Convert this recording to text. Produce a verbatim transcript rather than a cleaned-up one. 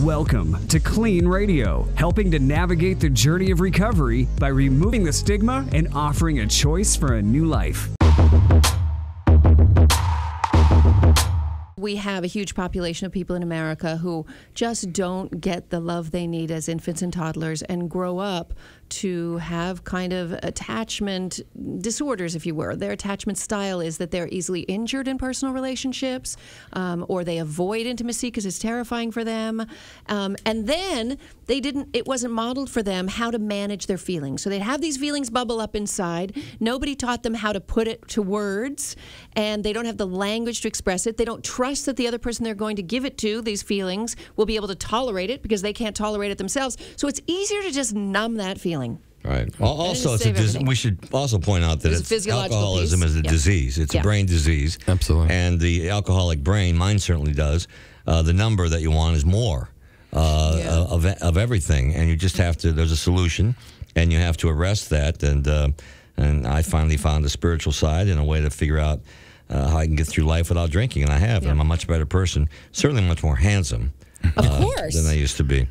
Welcome to Klean Radio, helping to navigate the journey of recovery by removing the stigma and offering a choice for a new life. We have a huge population of people in America who just don't get the love they need as infants and toddlers and grow up to have kind of attachment disorders, if you were. Their attachment style is that they're easily injured in personal relationships, um, or they avoid intimacy because it's terrifying for them. Um, and then they didn't, it wasn't modeled for them how to manage their feelings. So they'd have these feelings bubble up inside. Nobody taught them how to put it to words, and they don't have the language to express it. They don't trust that the other person they're going to give it to, these feelings, will be able to tolerate it because they can't tolerate it themselves. So it's easier to just numb that feeling. All right. Well, also, it's a we should also point out that it's it's alcoholism piece. is a yeah. disease. It's yeah. a brain disease. Absolutely. And the alcoholic brain, mine certainly does, uh, the number that you want is more uh, yeah. of, of everything. And you just have to, there's a solution, and you have to arrest that. And, uh, and I finally found the spiritual side and a way to figure out uh, how I can get through life without drinking. And I have. Yeah. And I'm a much better person, certainly much more handsome of uh, course. than I used to be.